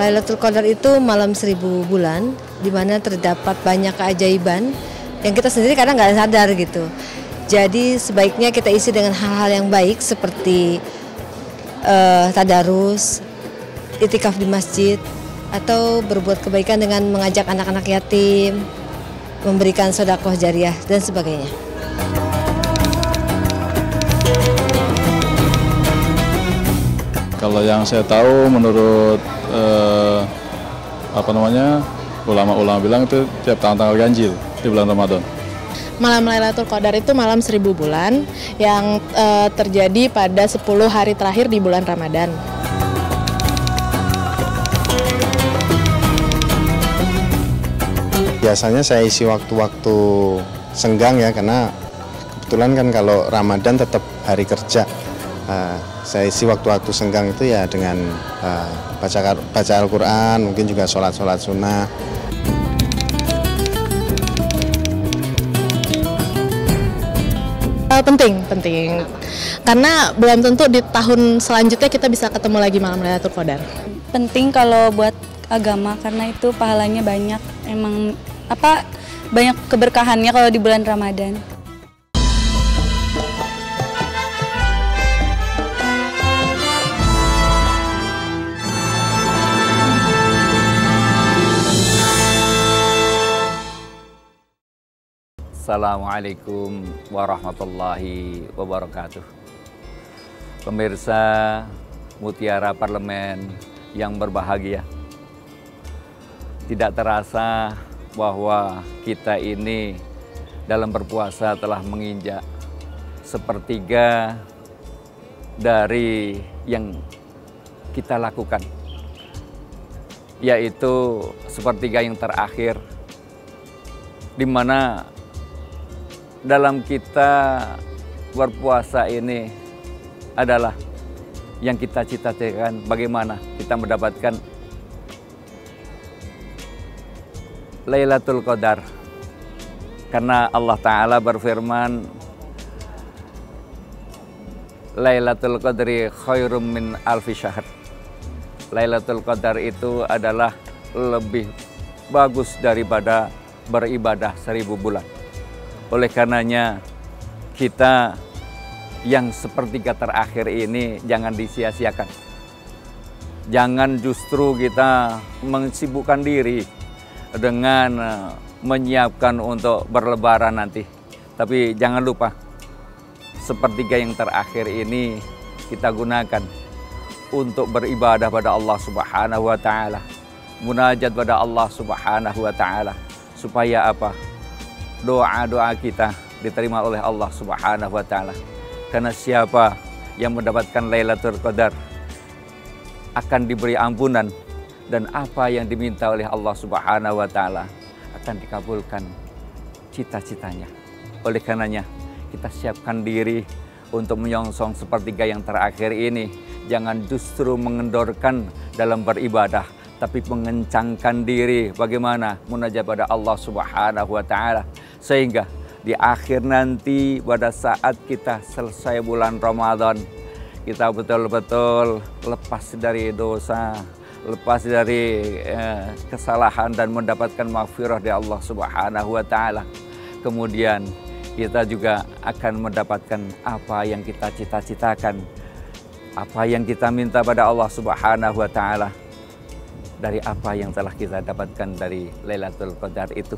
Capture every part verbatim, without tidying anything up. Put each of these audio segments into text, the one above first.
Lailatul Qadar itu malam seribu bulan, di mana terdapat banyak keajaiban yang kita sendiri kadang nggak sadar gitu. Jadi sebaiknya kita isi dengan hal-hal yang baik seperti uh, tadarus, itikaf di masjid, atau berbuat kebaikan dengan mengajak anak-anak yatim, memberikan sedekah jariah, dan sebagainya. Kalau yang saya tahu menurut eh, apa namanya ulama-ulama bilang itu tiap tanggal-tanggal ganjil di bulan Ramadan. Malam Lailatul Qadar itu malam seribu bulan yang eh, terjadi pada sepuluh hari terakhir di bulan Ramadan. Biasanya saya isi waktu-waktu senggang ya, karena kebetulan kan kalau Ramadan tetap hari kerja. Uh, saya isi waktu-waktu senggang itu ya dengan uh, baca, baca Al-Quran, mungkin juga sholat-sholat sunnah. Uh, penting, penting. Karena belum tentu di tahun selanjutnya kita bisa ketemu lagi malam Lailatul Qadar. Penting kalau buat agama, karena itu pahalanya banyak. Emang apa banyak keberkahannya kalau di bulan Ramadan. Assalamualaikum warahmatullahi wabarakatuh. Pemirsa Mutiara Parlemen yang berbahagia. Tidak terasa bahwa kita ini dalam berpuasa telah menginjak sepertiga dari yang kita lakukan. Yaitu sepertiga yang terakhir, di mana dalam kita berpuasa ini adalah yang kita cita-citakan, bagaimana kita mendapatkan Lailatul Qadar. Karena Allah Ta'ala berfirman, Lailatul Qadri khairum min alfi syahr. Lailatul Qadar itu adalah lebih bagus daripada beribadah seribu bulan. Oleh karenanya kita yang sepertiga terakhir ini jangan disia-siakan. Jangan justru kita mensibukkan diri dengan menyiapkan untuk berlebaran nanti. Tapi jangan lupa sepertiga yang terakhir ini kita gunakan untuk beribadah pada Allah Subhanahu wa Ta'ala. Munajat pada Allah Subhanahu wa Ta'ala. Supaya apa? Doa-doa kita diterima oleh Allah Subhanahu wa Ta'ala. Karena siapa yang mendapatkan Lailatul Qadar akan diberi ampunan, dan apa yang diminta oleh Allah Subhanahu wa Ta'ala akan dikabulkan cita-citanya. Oleh karenanya kita siapkan diri untuk menyongsong sepertiga yang terakhir ini. Jangan justru mengendorkan dalam beribadah, tapi mengencangkan diri bagaimana munajat pada Allah Subhanahu wa Ta'ala, sehingga di akhir nanti pada saat kita selesai bulan Ramadan, kita betul-betul lepas dari dosa, lepas dari eh, kesalahan, dan mendapatkan magfirah dari Allah Subhanahu wa Ta'ala. Kemudian kita juga akan mendapatkan apa yang kita cita-citakan, apa yang kita minta pada Allah Subhanahu wa Ta'ala, dari apa yang telah kita dapatkan dari Lailatul Qadar itu.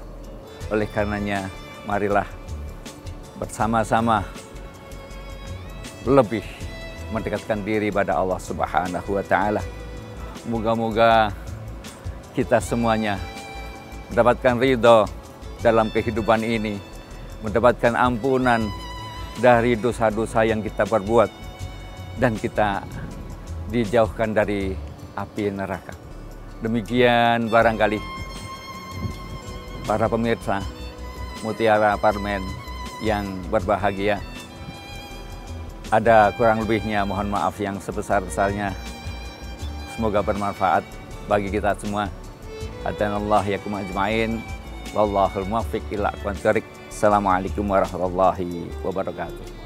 Oleh karenanya marilah bersama-sama lebih mendekatkan diri pada Allah Subhanahu wa Ta'ala. Moga-moga kita semuanya mendapatkan ridho dalam kehidupan ini, mendapatkan ampunan dari dosa-dosa yang kita perbuat, dan kita dijauhkan dari api neraka. Demikian barangkali para pemirsa Mutiara Parlemen yang berbahagia. Ada kurang lebihnya mohon maaf yang sebesar-besarnya. Semoga bermanfaat bagi kita semua. Hadanallahu ya kum ajma'in. Wallahul Muwaffiq ila aqwamith thoriq. Assalamualaikum warahmatullahi wabarakatuh.